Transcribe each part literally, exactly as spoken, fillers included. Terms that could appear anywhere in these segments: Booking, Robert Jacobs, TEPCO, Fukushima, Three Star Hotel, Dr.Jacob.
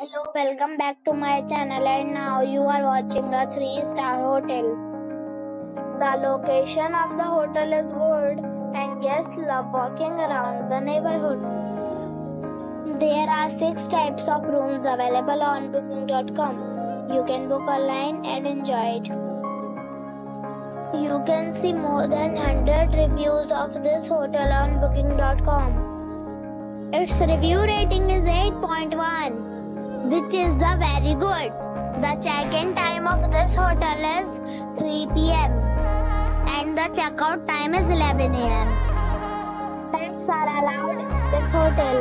Hello, welcome back to my channel, and now you are watching a three star hotel. The location of the hotel is good, and guests love walking around the neighborhood. There are six types of rooms available on booking dot com. You can book online and enjoy it. You can see more than one hundred reviews of this hotel on booking dot com. Its review rating is eight point one. which is the very good. The check-in time of this hotel is three p m and the check-out time is eleven a m Pets are allowed in this hotel.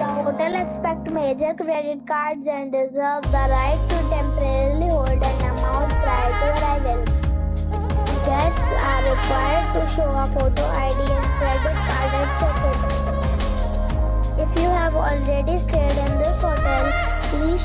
The hotel accepts major credit cards and reserves the right to temporarily hold an amount prior to arrival. Guests are required to show a photo I D and credit card at check-in. If you have already stayed in this hotel, please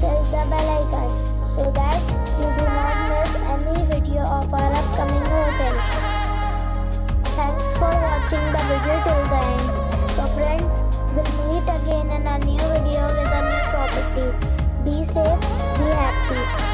press the bell icon so that you do not miss any video of our upcoming hotel. Thanks for watching the video till the end. So friends, we'll meet again in a new video with a new property. Be safe, be happy.